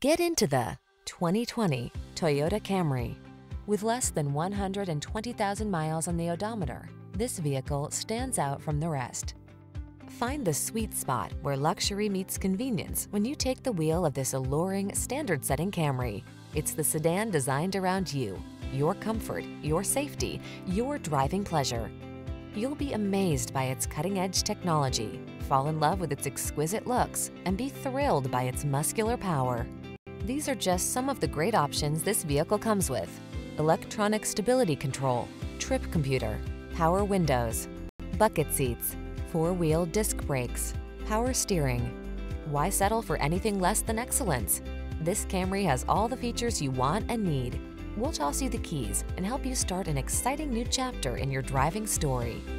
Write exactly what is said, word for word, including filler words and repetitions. Get into the twenty twenty Toyota Camry. With less than one hundred twenty thousand miles on the odometer, this vehicle stands out from the rest. Find the sweet spot where luxury meets convenience when you take the wheel of this alluring, standard-setting Camry. It's the sedan designed around you, your comfort, your safety, your driving pleasure. You'll be amazed by its cutting-edge technology, fall in love with its exquisite looks, and be thrilled by its muscular power. These are just some of the great options this vehicle comes with: electronic stability control, trip computer, power windows, bucket seats, four-wheel disc brakes, power steering. Why settle for anything less than excellence? This Camry has all the features you want and need. We'll toss you the keys and help you start an exciting new chapter in your driving story.